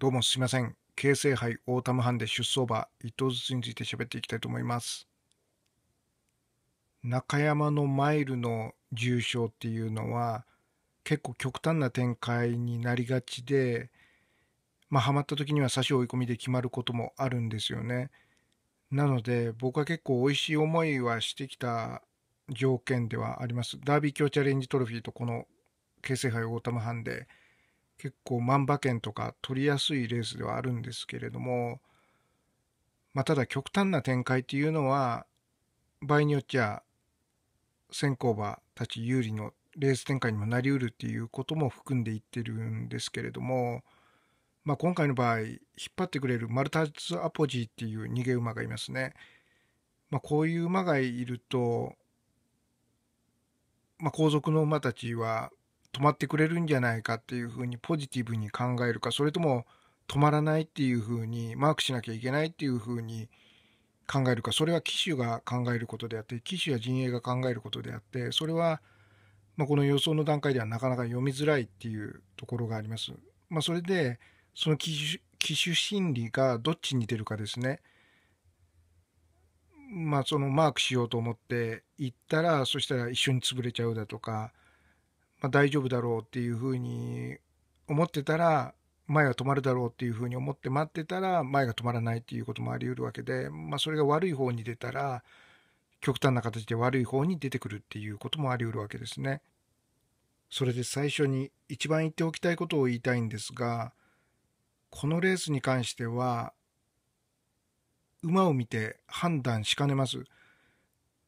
どうもすいません。京成杯オータムハンデ出走馬1頭ずつについて喋っていきたいと思います。中山のマイルの重賞っていうのは結構極端な展開になりがちで、ハマった時には差し追い込みで決まることもあるんですよね。なので僕は結構おいしい思いはしてきた条件ではあります。ダービー強チャレンジトロフィーとこの京成杯オータムハンデ、結構万馬券とか取りやすいレースではあるんですけれども、ただ極端な展開っていうのは場合によっちゃ先行馬たち有利のレース展開にもなりうるっていうことも含んでいってるんですけれども、今回の場合引っ張ってくれるマルターズアポジーっていう逃げ馬がいますね。こういう馬がいると、後続の馬たちは止まってくれるんじゃないかっていうふうにポジティブに考えるか、それとも止まらないっていうふうにマークしなきゃいけないっていうふうに考えるか、それは騎手が考えることであって、騎手や陣営が考えることであって、それはこの予想の段階ではなかなか読みづらいっていうところがあります。それでその騎手心理がどっちに出るかですね。そのマークしようと思って行ったら、そしたら一緒に潰れちゃうだとか、大丈夫だろうっていうふうに思ってたら前が止まるだろうっていうふうに思って待ってたら前が止まらないっていうこともありうるわけで、それが悪い方に出たら極端な形で悪い方に出てくるっていうこともありうるわけですね。それで最初に一番言っておきたいことを言いたいんですが、このレースに関しては馬を見て判断しかねます。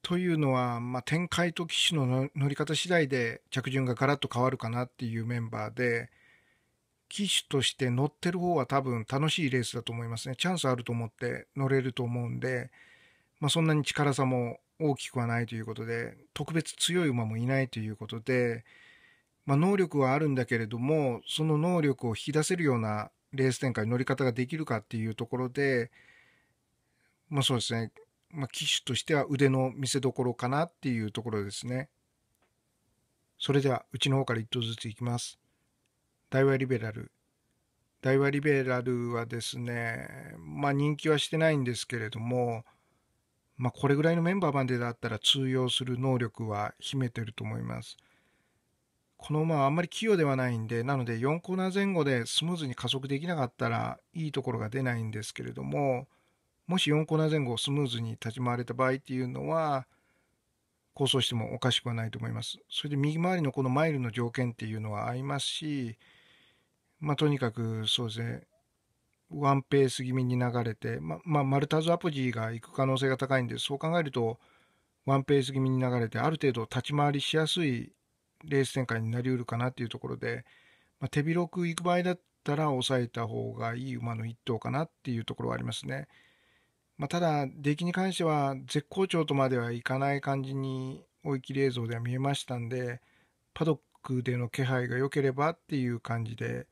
というのは、展開と騎手の乗り方次第で着順がガラッと変わるかなっていうメンバーで、騎手として乗ってる方は多分楽しいレースだと思いますね。チャンスあると思って乗れると思うんで、そんなに力差も大きくはないということで、特別強い馬もいないということで、能力はあるんだけれども、その能力を引き出せるようなレース展開、乗り方ができるかっていうところで、そうですね。騎手としては腕の見せどころかなっていうところですね。それではうちの方から1頭ずついきます。大和リベラル。大和リベラルはですね、人気はしてないんですけれども、これぐらいのメンバーまでだったら通用する能力は秘めてると思います。この馬はあんまり器用ではないんで、なので4コーナー前後でスムーズに加速できなかったらいいところが出ないんですけれども、もし4コーナー前後をスムーズに立ち回れた場合っていうのは構想してもおかしくはないと思います。それで右回りのこのマイルの条件っていうのは合いますし、とにかくそうですね、ワンペース気味に流れて、マルターズアポジーが行く可能性が高いんで、そう考えるとワンペース気味に流れてある程度立ち回りしやすいレース展開になりうるかなっていうところで、手広く行く場合だったら抑えた方がいい馬の一頭かなっていうところはありますね。ただ出来に関しては絶好調とまではいかない感じに追い切り映像では見えましたんで、パドックでの気配が良ければっていう感じで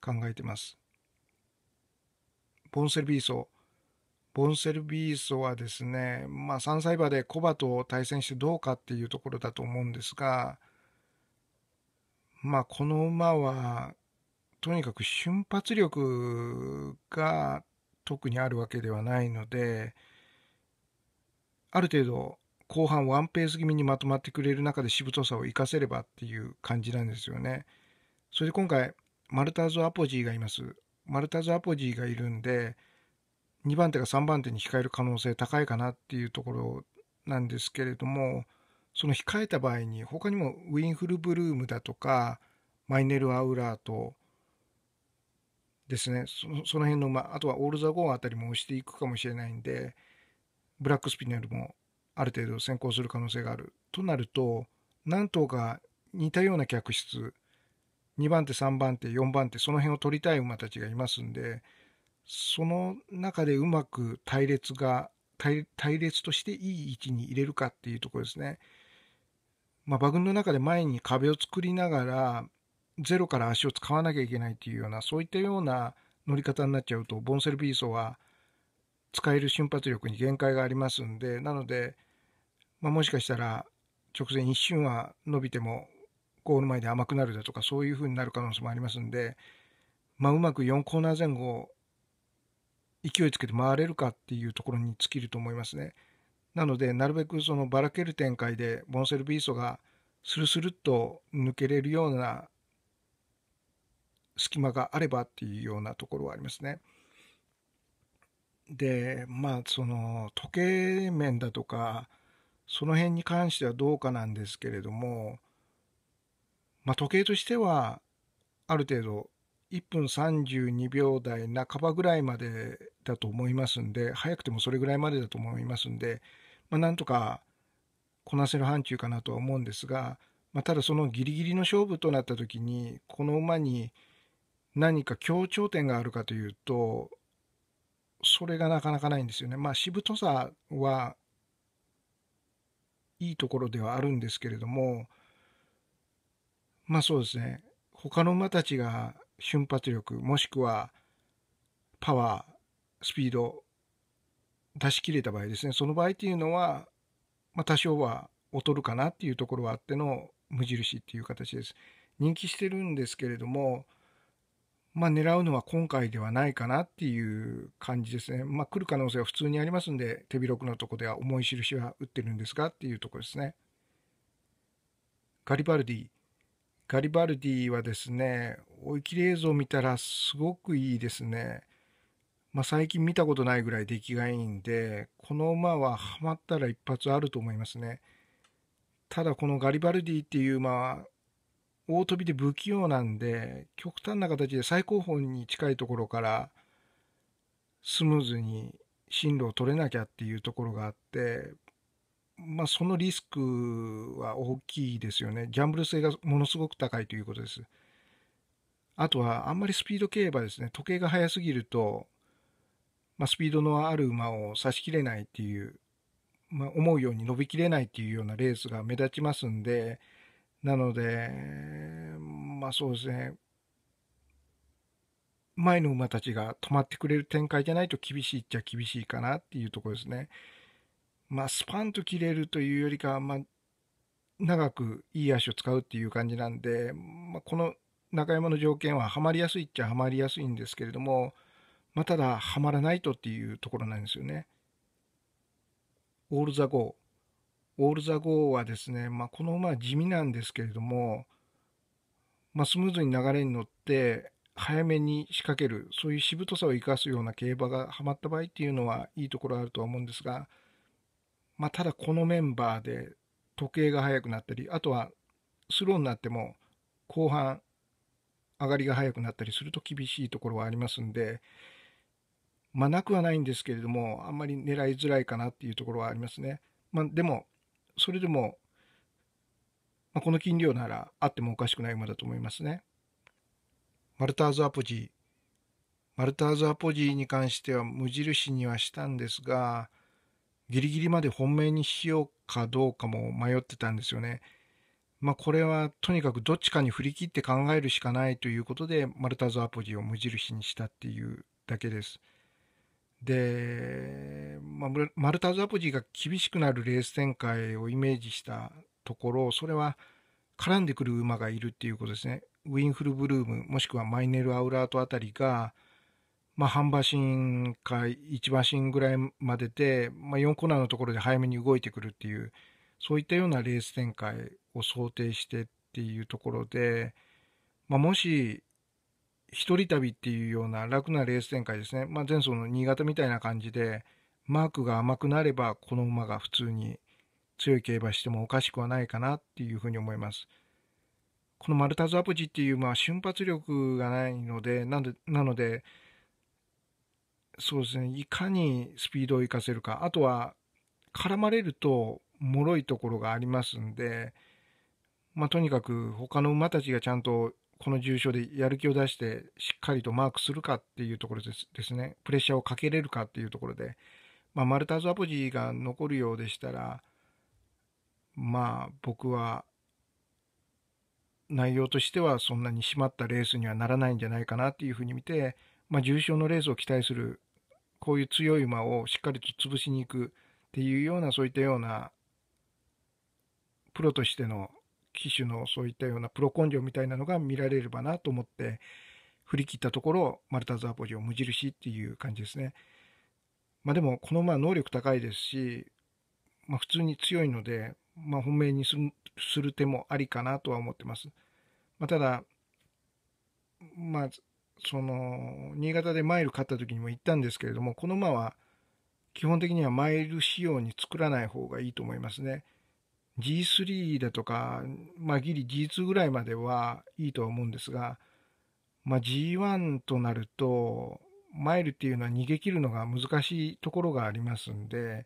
考えてます。ボンセルビーソ。ボンセルビーソはですね、3歳馬でコバと対戦してどうかっていうところだと思うんですが、この馬はとにかく瞬発力が特にあるわけではないので、ある程度後半ワンペース気味にまとまってくれる中でしぶとさを生かせればっていう感じなんですよね。それで今回マルターズアポジーがいます。マルターズアポジーがいるんで、2番手が3番手に控える可能性高いかなっていうところなんですけれども、その控えた場合に他にもウィンフルブルームだとかマイネルアウラーとですね、その辺の馬、あとはオール・ザ・ゴーあたりも押していくかもしれないんで、ブラックスピネルもある程度先行する可能性があるとなると、何頭か似たような客室、2番手3番手4番手、その辺を取りたい馬たちがいますんで、その中でうまく隊列としていい位置に入れるかっていうところですね。馬群の中で前に壁を作りながらゼロから足を使わなきゃいけないっていうような、そういったような乗り方になっちゃうとボンセルビーソは使える瞬発力に限界がありますんで、なので、もしかしたら直前一瞬は伸びてもゴール前で甘くなるだとか、そういう風になる可能性もありますんで、まあ、うまく4コーナー前後勢いつけて回れるかっていうところに尽きると思いますね。なのでなるべくそのばらける展開でボンセルビーソがスルスルっと抜けれるような隙間があればっていうようなところはありますね。でまあその時計面だとかその辺に関してはどうかなんですけれども、まあ、時計としてはある程度1分32秒台半ばぐらいまでだと思いますんで、早くてもそれぐらいまでだと思いますんで、まあ、なんとかこなせる範疇かなとは思うんですが、まあ、ただそのギリギリの勝負となった時にこの馬に何か強調点があるかというとそれがなかなかないんですよね。まあ、しぶとさはいいところではあるんですけれども、まあそうですね、他の馬たちが瞬発力もしくはパワースピード出し切れた場合ですね、その場合っていうのは、まあ、多少は劣るかなっていうところはあっての無印っていう形です。人気してるんですけれども、まあ、狙うのは今回ではないかなっていう感じですね。まあ、来る可能性は普通にありますんで、手広くのとこでは重い印は打ってるんですがっていうところですね。ガリバルディはですね、追い切り映像を見たらすごくいいですね。まあ、最近見たことないぐらい出来がいいんで、この馬はハマったら一発あると思いますね。ただこのガリバルディっていう馬は大飛びで不器用なんで、極端な形で最高峰に近いところからスムーズに進路を取れなきゃっていうところがあって、まあ、そのリスクは大きいですよね。ギャンブル性がものすごく高いということです。あとはあんまりスピード競馬ですね。時計が速すぎると、まあ、スピードのある馬を差し切れないっていう、まあ、思うように伸びきれないっていうようなレースが目立ちますんで、なので、まあそうですね、前の馬たちが止まってくれる展開じゃないと厳しいっちゃ厳しいかなっていうところですね。まあスパンと切れるというよりかは、まあ、長くいい足を使うっていう感じなんで、まあ、この中山の条件ははまりやすいっちゃはまりやすいんですけれども、まあ、ただはまらないとっていうところなんですよね。オール・ザ・ゴーはですね、まあ、この馬は地味なんですけれども、まあ、スムーズに流れに乗って早めに仕掛ける、そういうしぶとさを生かすような競馬がはまった場合っていうのはいいところあるとは思うんですが、まあ、ただこのメンバーで時計が速くなったり、あとはスローになっても後半上がりが速くなったりすると厳しいところはありますんで、まあ、なくはないんですけれども、あんまり狙いづらいかなっていうところはありますね。まあ、でもそれでも、まあ、この斤量ならあってもおかしくない馬だと思いますね。マルターズ・アポジーに関しては無印にはしたんですが、ギリギリまで本命にしようかどうかも迷ってたんですよね。まあ、これはとにかくどっちかに振り切って考えるしかないということで、マルターズ・アポジーを無印にしたっていうだけです。で、まあ、マルターズ・アポジーが厳しくなるレース展開をイメージしたところ、それは絡んでくる馬がいるっていうことですね。ウィンフルブルームもしくはマイネル・アウラートあたりが、まあ、半馬身か1馬身ぐらいまでで、まあ、4コーナーのところで早めに動いてくるっていう、そういったようなレース展開を想定してっていうところで、まあ、もし一人旅っていうような楽なレース展開ですね。まあ、前走の新潟みたいな感じでマークが甘くなれば、この馬が普通に強い競馬してもおかしくはないかなっていうふうに思います。このマルターズ・アポジっていう馬は瞬発力がないので、なのでそうですね、いかにスピードを生かせるか、あとは絡まれると脆いところがありますんで、まあ、とにかく他の馬たちがちゃんとこの重賞でやる気を出してしっかりとマークするかっていうところですね。プレッシャーをかけれるかっていうところで、まあ、マルターズ・アポジが残るようでしたら、まあ僕は内容としてはそんなに締まったレースにはならないんじゃないかなっていうふうに見て、まあ、重賞のレースを期待する、こういう強い馬をしっかりと潰しに行くっていうような、そういったようなプロとしての騎手のそういったようなプロ根性みたいなのが見られればなと思って、振り切ったところ、マルターズ・アポジを無印っていう感じですね。まあでも、この馬は能力高いですし、まあ普通に強いので、まあ本命にする手もありかなとは思ってます。まあただ、まあ、その、新潟でマイル勝った時にも言ったんですけれども、この馬は基本的にはマイル仕様に作らない方がいいと思いますね。G3 だとか、まあギリ G2 ぐらいまではいいとは思うんですが、まあ G1 となると、マイルっていうのは逃げ切るのが難しいところがありますんで、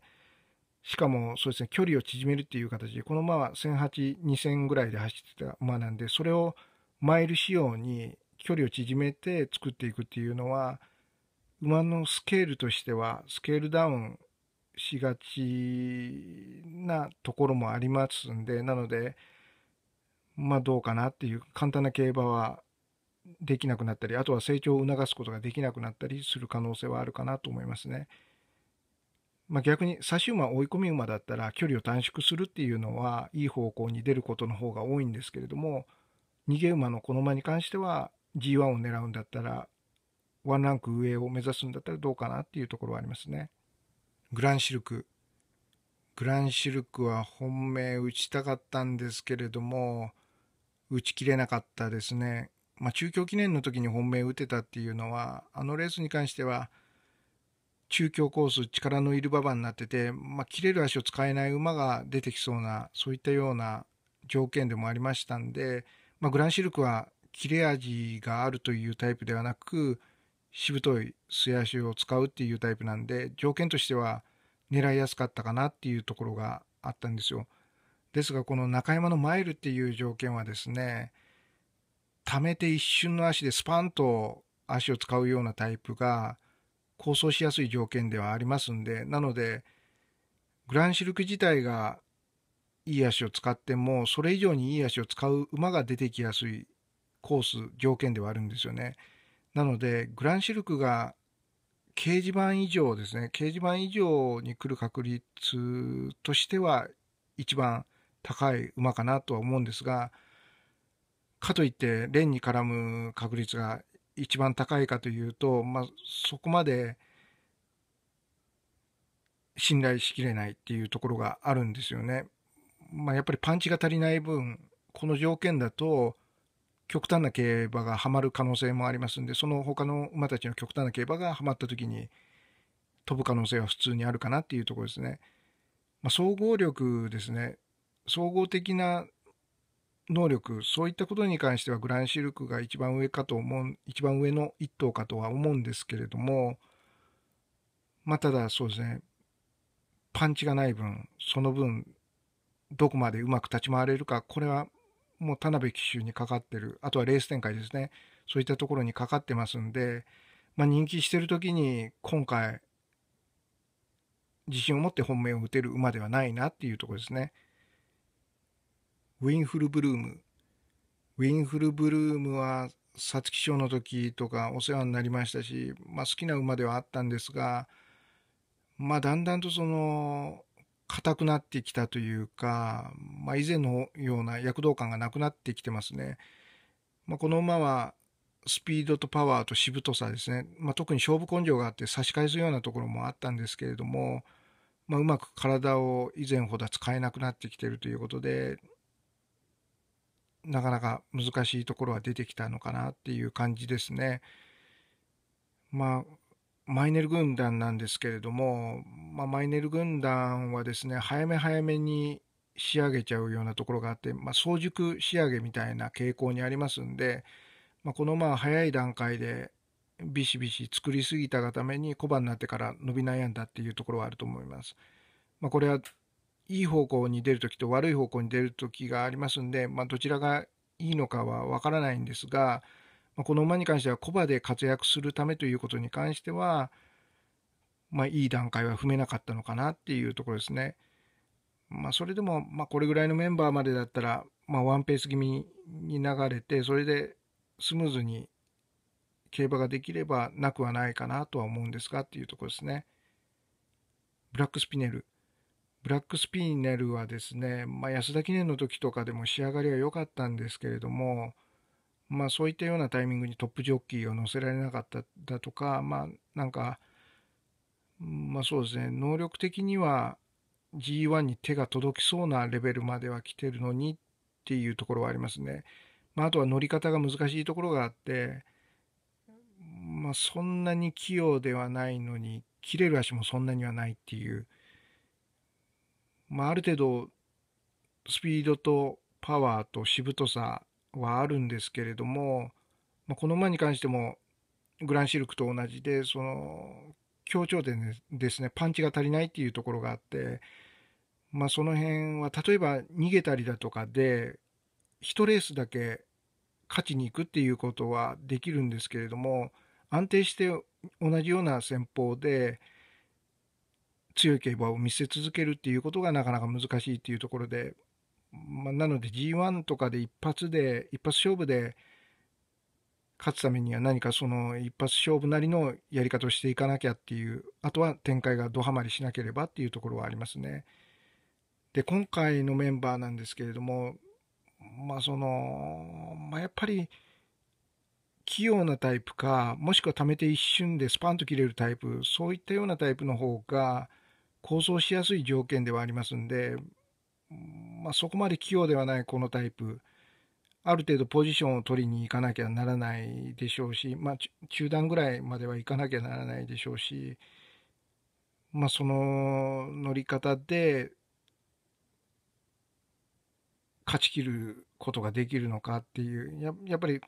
しかもそうですね、距離を縮めるっていう形で、この馬は1008、2000ぐらいで走ってた馬なんで、それをマイル仕様に距離を縮めて作っていくっていうのは、馬のスケールとしてはスケールダウンしがちなところもありますんで、なので、まあどうかなっていう、簡単な競馬はできなくなったり、あとは成長を促すことができなくなったりする可能性はあるかなと思いますね。まあ、逆に差し馬、追い込み馬だったら距離を短縮するっていうのはいい方向に出ることの方が多いんですけれども、逃げ馬のこの馬に関しては G1 を狙うんだったら、ワンランク上を目指すんだったらどうかなっていうところはありますね。グランシルク。グランシルクは本命打ちたかったんですけれども、打ち切れなかったですね。まあ、中京記念の時に本命打てたっていうのは、あのレースに関しては中京コース、力のいる馬場になってて、まあ、切れる足を使えない馬が出てきそうな、そういったような条件でもありましたんで、まあ、グランシルクは切れ味があるというタイプではなく、しぶとい末足を使うっていうタイプなんで、条件としては狙いやすかったかなっていうところがあったんですよ。ですが、この中山のマイルっていう条件はですね、溜めて一瞬の足でスパンと足を使うようなタイプが構想しやすい条件ではありますんで、なのでグランシルク自体がいい足を使っても、それ以上にいい足を使う馬が出てきやすいコース、条件ではあるんですよね。なのでグランシルクが掲示板以上ですね、掲示板以上に来る確率としては一番高い馬かなとは思うんですが、かといって連に絡む確率が一番高いかというと、まあ、そこまで信頼しきれないっていうところがあるんですよね。まあ、やっぱりパンチが足りない分、この条件だと極端な競馬がはまる可能性もありますんで、その他の馬たちの極端な競馬がはまった時に飛ぶ可能性は普通にあるかなっていうところですね。まあ、総合力ですね。総合的な能力、そういったことに関してはグランシルクが一番上の一頭かとは思うんですけれども、まあただそうですね、パンチがない分、その分どこまでうまく立ち回れるか、これはもう田辺騎手にかかってる、あとはレース展開ですね、そういったところにかかってますんで、まあ人気してる時に今回自信を持って本命を打てる馬ではないなっていうところですね。ウィンフルブルーム。ウィンフルブルームは皐月賞の時とかお世話になりましたし、まあ、好きな馬ではあったんですが、まあ、だんだんとその硬くなってきたというか、まあ、以前のような躍動感がなくなってきてますね。まあ、この馬はスピードとパワーとしぶとさですね、まあ、特に勝負根性があって差し返すようなところもあったんですけれども、まあ、うまく体を以前ほど使えなくなってきているということで、なかなか難しいところは出てきたのかなっていう感じですね。まあ、マイネル軍団なんですけれども、まあ、マイネル軍団はですね、早めに仕上げちゃうようなところがあって、まあ、早熟仕上げみたいな傾向にありますんで、まあ、このまあ早い段階でビシビシ作りすぎたがために、小馬になってから伸び悩んだっていうところはあると思います。まあ、これはいい方向に出るときと悪い方向に出るときがありますんで、まあ、どちらがいいのかはわからないんですが、まあ、この馬に関しては小馬で活躍するためということに関しては、まあ、いい段階は踏めなかったのかなっていうところですね。まあ、それでも、まあ、これぐらいのメンバーまでだったら、まあ、ワンペース気味に流れて、それでスムーズに競馬ができればなくはないかなとは思うんですがっていうところですね。ブラックスピネル。ブラックスピネルはですね、まあ、安田記念の時とかでも仕上がりは良かったんですけれども、まあ、そういったようなタイミングにトップジョッキーを乗せられなかっただとか、まあ、なんか、まあそうですね、能力的には G1 に手が届きそうなレベルまでは来てるのにっていうところはありますね。まあ、あとは乗り方が難しいところがあって、まあ、そんなに器用ではないのに、切れる足もそんなにはないっていう、まあ、ある程度、スピードとパワーとしぶとさはあるんですけれども、まあ、この馬に関してもグランシルクと同じで、その強調点ですね、パンチが足りないっていうところがあって、まあ、その辺は例えば逃げたりだとかで1レースだけ勝ちに行くっていうことはできるんですけれども、安定して同じような戦法で強い競馬を見せ続けるっていうことがなかなか難しいっていうところで、まあ、なので G1 とかで一発勝負で勝つためには何かその一発勝負なりのやり方をしていかなきゃっていう、あとは展開がドハマりしなければっていうところはありますね。で、今回のメンバーなんですけれども、まあやっぱり器用なタイプか、もしくは溜めて一瞬でスパンと切れるタイプ、そういったようなタイプの方が構想しやすい条件ではありますんで、まあ、そこまで器用ではないこのタイプ、ある程度ポジションを取りに行かなきゃならないでしょうし、まあ、中段ぐらいまでは行かなきゃならないでしょうし、まあ、その乗り方で勝ち切ることができるのかっていう、やっぱり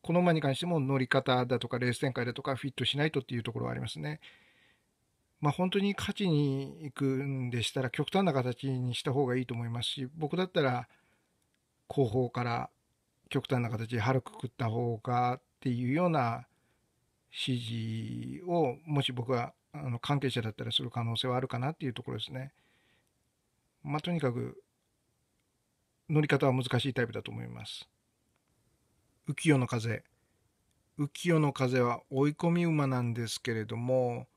この馬に関しても乗り方だとかレース展開だとかフィットしないとっていうところはありますね。まあ、本当に勝ちに行くんでしたら極端な形にした方がいいと思いますし、僕だったら後方から極端な形で腹くくった方がっていうような指示を、もし僕が関係者だったらする可能性はあるかなっていうところですね。まあ、とにかく乗り方は難しいタイプだと思います。浮世の風。浮世の風は追い込み馬なんですけれども、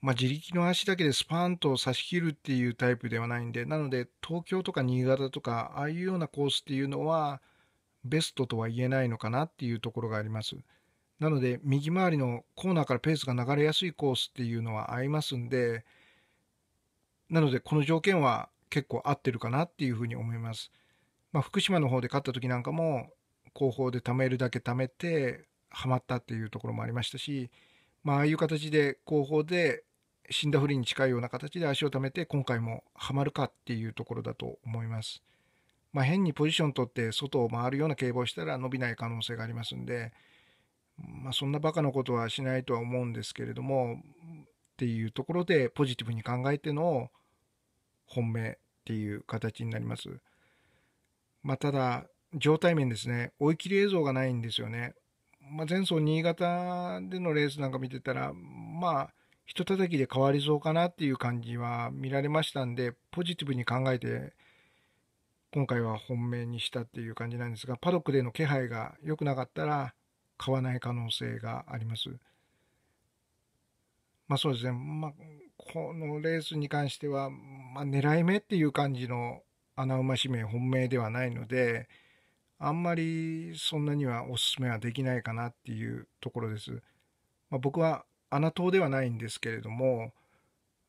まあ、自力の足だけでスパーンと差し切るっていうタイプではないんで、なので東京とか新潟とかああいうようなコースっていうのはベストとは言えないのかなっていうところがあります。なので右回りのコーナーからペースが流れやすいコースっていうのは合いますんで、なのでこの条件は結構合ってるかなっていうふうに思います。まあ、福島の方で勝った時なんかも後方で貯めるだけ貯めてはまったっていうところもありましたし、まあ、ああいう形で後方で死んだふりに近いような形で足を溜めて今回もはまるかっていうところだと思います。まあ、変にポジション取って外を回るような競馬をしたら伸びない可能性がありますんで、まあ、そんなバカなことはしないとは思うんですけれどもっていうところで、ポジティブに考えての本命っていう形になります。まあ、ただ状態面ですね、追い切り映像がないんですよね。まあ、前走新潟でのレースなんか見てたら、まあ一叩きで変わりそうかなっていう感じは見られましたんで、ポジティブに考えて今回は本命にしたっていう感じなんですが、パドックでの気配が良くなかったら買わない可能性があります。まあそうですね、まあ、このレースに関しては、まあ、狙い目っていう感じの穴馬指名本命ではないので、あんまりそんなにはおすすめはできないかなっていうところです。まあ、僕は穴党ではないんですけれども、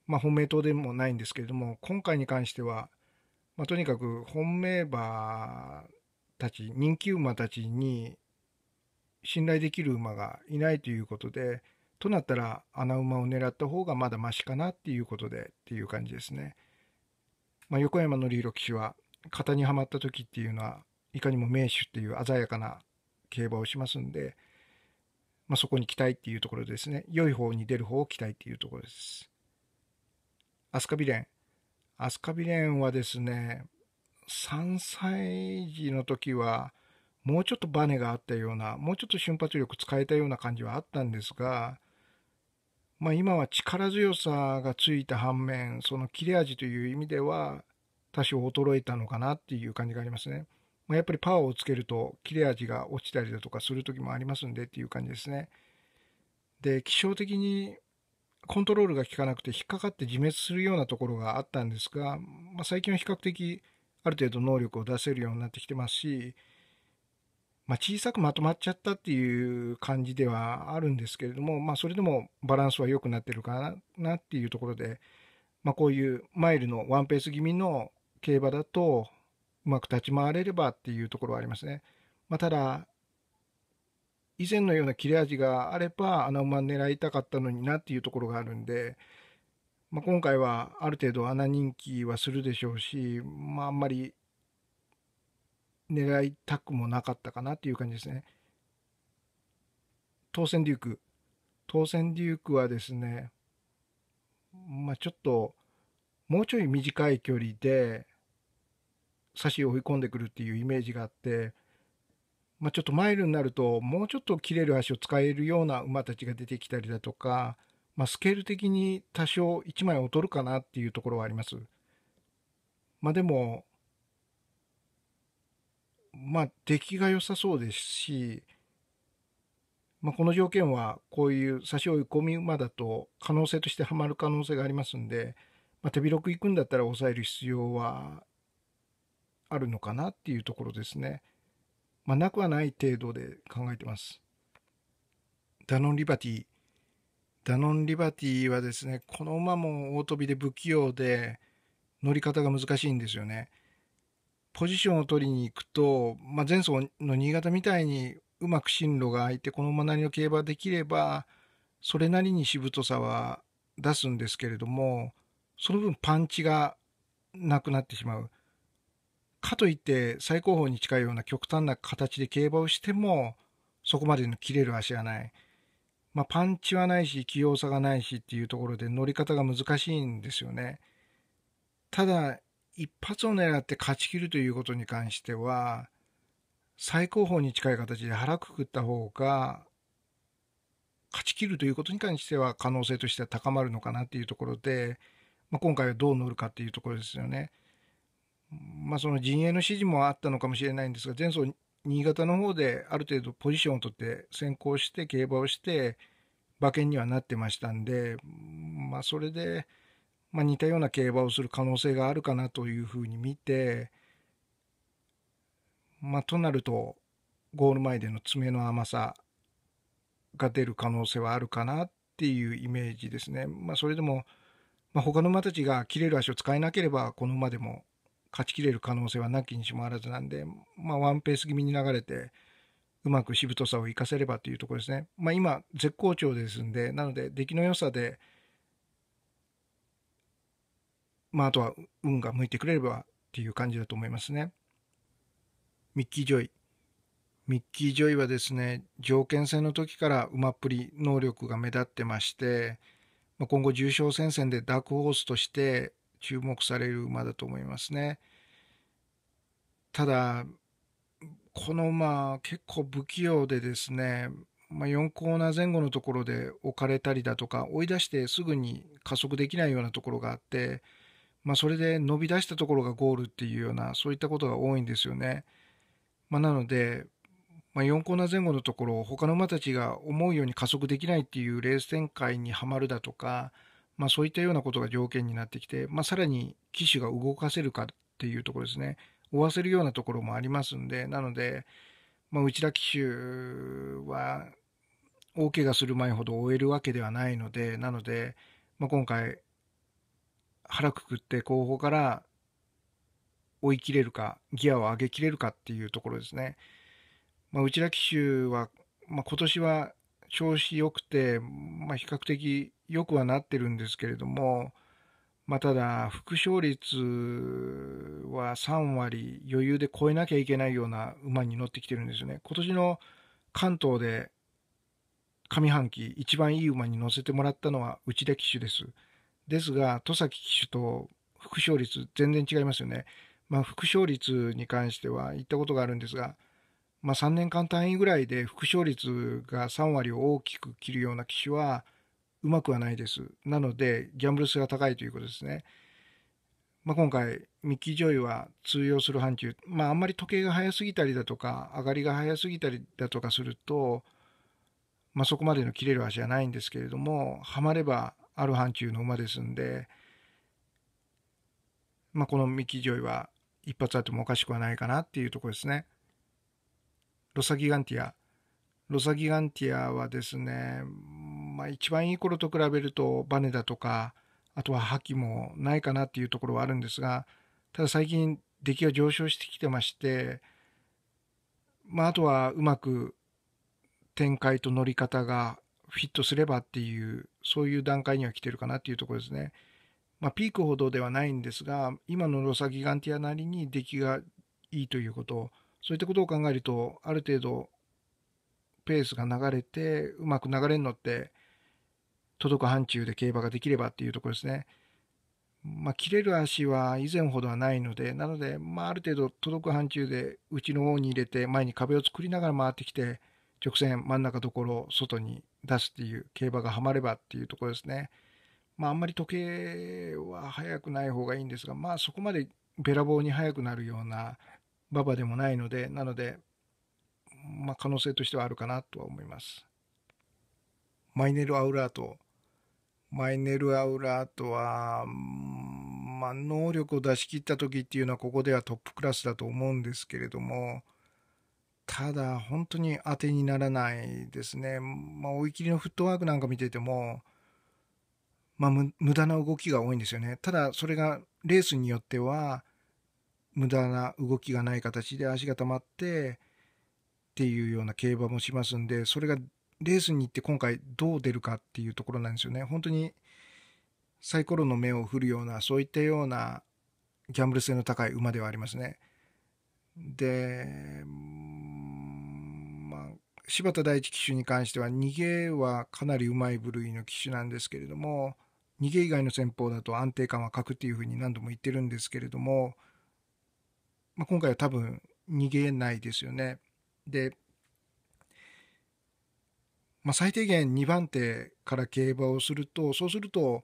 まあ、本命党でもないんですけれども、今回に関しては、まあ、とにかく本命馬たち、人気馬たちに信頼できる馬がいないということで、となったら穴馬を狙った方がまだマシかなっていうことでっていう感じですね。まあ、横山典弘騎手は型にはまった時っていうのはいかにも名手っていう鮮やかな競馬をしますんで、まあ、そこに期待っていうところですね。良い方に出る方を期待っていうところです。アスカビレン。アスカビレンはですね、3歳児の時は、もうちょっとバネがあったような、もうちょっと瞬発力使えたような感じはあったんですが、まあ、今は力強さがついた反面、その切れ味という意味では、多少衰えたのかなっていう感じがありますね。まあ、やっぱりパワーをつけると切れ味が落ちたりだとかする時もありますんでっていう感じですね。で、気象的にコントロールが効かなくて引っかかって自滅するようなところがあったんですが、まあ、最近は比較的ある程度能力を出せるようになってきてますし、まあ、小さくまとまっちゃったっていう感じではあるんですけれども、まあ、それでもバランスは良くなってるかなっていうところで、まあ、こういうマイルのワンペース気味の競馬だとうまく立ち回れればっていうところはありますね。まあ、ただ以前のような切れ味があれば穴馬狙いたかったのになっていうところがあるんで、まあ、今回はある程度穴人気はするでしょうし、まあ、あんまり狙いたくもなかったかなっていう感じですね。当選デュークはですね、まあ、ちょっともうちょい短い距離で差し追い込んでくるっていうイメージがあって、まあ、ちょっとマイルになるともうちょっと切れる足を使えるような馬たちが出てきたりだとか、まあ、スケール的に多少1枚劣るかなっていうところはあります。まあ、でもまあ、出来が良さそうですし、まあ、この条件はこういう差し追い込み馬だと可能性としてはまる可能性がありますんで、まあ、手広くいくんだったら抑える必要はあるのかなっていうところですね。まあ、なくはない程度で考えてます。ダノンリバティはですね、この馬も大飛びで不器用で乗り方が難しいんですよね。ポジションを取りに行くと、まあ、前走の新潟みたいにうまく進路が空いてこの馬なりの競馬できればそれなりにしぶとさは出すんですけれども、その分パンチがなくなってしまう。かといって最高峰に近いような極端な形で競馬をしてもそこまでの切れる足はない、まあ、パンチはないし器用さがないしっていうところで乗り方が難しいんですよね。ただ一発を狙って勝ち切るということに関しては最高峰に近い形で腹くくった方が勝ち切るということに関しては可能性としては高まるのかなっていうところで、まあ、今回はどう乗るかっていうところですよね。まあ、その陣営の指示もあったのかもしれないんですが、前走新潟の方である程度ポジションを取って先行して競馬をして馬券にはなってましたんで、まあ、それでまあ、似たような競馬をする可能性があるかなというふうに見て、まあ、となるとゴール前での爪の甘さが出る可能性はあるかなっていうイメージですね。まあ、それでも、まあ、他の馬たちが切れる足を使えなければこの馬でも勝ち切れる可能性はなきにしもあらずなんで、まあ、ワンペース気味に流れてうまくしぶとさを生かせればというところですね。まあ、今絶好調ですんで、なので出来の良さでまあ、あとは運が向いてくれればっていう感じだと思いますね。ミッキー・ジョイはですね、条件戦の時から馬っぷり能力が目立ってまして、まあ、今後重賞戦線でダークホースとして注目される馬だと思いますね。ただこの馬結構不器用でですね、まあ、4コーナー前後のところで置かれたりだとか追い出してすぐに加速できないようなところがあって、まあ、それで伸び出したところがゴールっていうようなそういったことが多いんですよね。まあ、なので、まあ、4コーナー前後のところ他の馬たちが思うように加速できないっていうレース展開にはまるだとか、まあ、そういったようなことが条件になってきて、まあ、さらに騎手が動かせるかっていうところですね。追わせるようなところもありますんで、なので、まあ、内田騎手は大怪我する前ほど追えるわけではないので、なので、まあ、今回腹くくって後方から追い切れるかギアを上げきれるかっていうところですね。まあ、内田騎手は、まあ、今年は調子良くて、まあ、比較的良くはなってるんですけれども、まあ、ただ副勝率は3割余裕で超えなきゃいけないような馬に乗ってきてるんですよね。今年の関東で上半期一番いい馬に乗せてもらったのは内田騎手です。ですが戸崎騎手と副勝率全然違いますよね。まあ、副勝率に関しては言ったことがあるんですが、まあ、3年間単位ぐらいで副勝率が3割を大きく切るような騎手はうまくはないです。なのでギャンブル性が高いということですね。まあ、今回ミッキー・ジョイは通用する範疇、まあ、あんまり時計が早すぎたりだとか上がりが早すぎたりだとかすると、まあ、そこまでの切れる足はないんですけれども、はまればある範疇の馬ですんで、まあ、このミッキー・ジョイは一発あってもおかしくはないかなっていうところですね。ロサギガンティア。ロサギガンティアはですね、まあ、一番いい頃と比べるとバネだとか、あとは覇気もないかなっていうところはあるんですが、ただ最近出来が上昇してきてまして、まあ、あとはうまく展開と乗り方がフィットすればっていう、そういう段階には来てるかなっていうところですね。まあ、ピークほどではないんですが、今のロサギガンティアなりに出来がいいということ、そういったことを考えると、ある程度ペースが流れて、うまく流れに乗って、届く範疇で競馬ができればっていうところですね。まあ、切れる足は以前ほどはないので、なので、まあ、ある程度届く範疇で、内の方に入れて、前に壁を作りながら回ってきて、直線真ん中どころを外に出すっていう、競馬がはまればっていうところですね。まあ、あんまり時計は速くない方がいいんですが、まあ、そこまでべらぼうに速くなるような馬場でもないので、なので、まあ、可能性としてはあるかなとは思います。マイネル・アウラート。マイネル・アウラートは、まあ、能力を出し切った時っていうのは、ここではトップクラスだと思うんですけれども、ただ、本当に当てにならないですね。まあ、追い切りのフットワークなんか見てても、まあ、無駄な動きが多いんですよね。ただ、それがレースによっては、無駄な動きがない形で足が溜まって、っていうような競馬もしますんで、それがレースに行って今回どう出るかっていうところなんですよね。本当にサイコロの目を振るような、そういったようなギャンブル性の高い馬ではありますね。で、まあ、柴田大地騎手に関しては、逃げはかなりうまい部類の騎手なんですけれども、逃げ以外の戦法だと安定感は欠くっていうふうに何度も言ってるんですけれども、まあ、今回は多分逃げないですよね。で、まあ、最低限2番手から競馬をすると、そうすると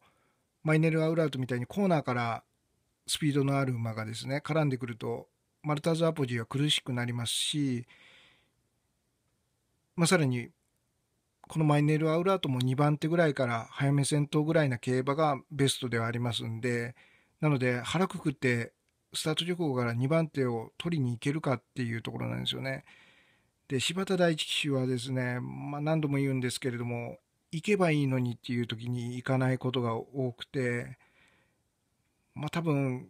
マイネル・アウラートみたいにコーナーからスピードのある馬がですね、絡んでくると、マルターズ・アポジーは苦しくなりますし、まあ、さらにこのマイネル・アウラートも2番手ぐらいから早め先頭ぐらいな競馬がベストではありますんで、なので腹くくってスタート直後から2番手を取りに行けるかっていうところなんですよね。で、柴田大地騎手はですね、まあ、何度も言うんですけれども、行けばいいのにっていう時に行かないことが多くて、まあ、多分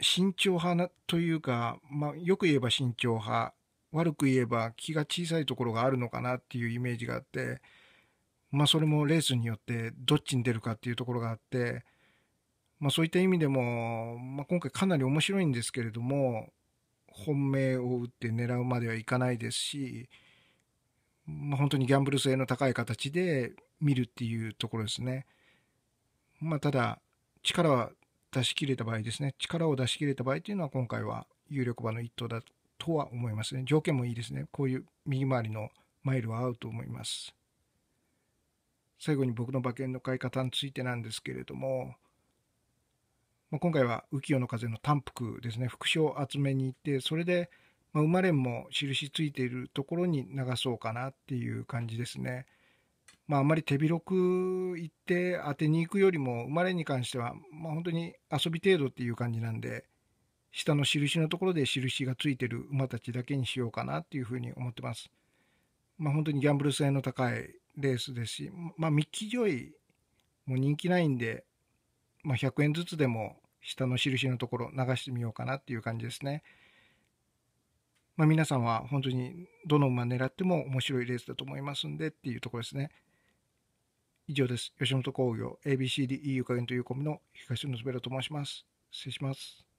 慎重派というか、まあ、よく言えば慎重派、悪く言えば気が小さいところがあるのかなっていうイメージがあって、まあ、それもレースによってどっちに出るかっていうところがあって、まあ、そういった意味でも、まあ、今回かなり面白いんですけれども、本命を打って狙うまではいかないですし、まあ、本当にギャンブル性の高い形で見るっていうところですね。まあ、ただ、力は出し切れた場合ですね。力を出し切れた場合というのは今回は有力馬の一頭だとは思いますね。条件もいいですね。こういう右回りのマイルは合うと思います。最後に僕の馬券の買い方についてなんですけれども、今回は浮世の風の単幅ですね、副賞を集めに行って、それで、まあ、馬連も印ついているところに流そうかなっていう感じですね。まあ、あまり手広く行って当てに行くよりも、馬連に関しては、まあ、本当に遊び程度っていう感じなんで、下の印のところで印がついている馬たちだけにしようかなっていうふうに思ってます。まあ、本当にギャンブル性の高いレースですし、まあ、ミッキージョイも人気ないんで、まあ、100円ずつでも下の印のところ流してみようかなっていう感じですね。まあ、皆さんは本当にどの馬狙っても面白いレースだと思いますんでっていうところですね。以上です。吉本興業 ABCDE ゆかげんというコミの東野すべらと申します。失礼します。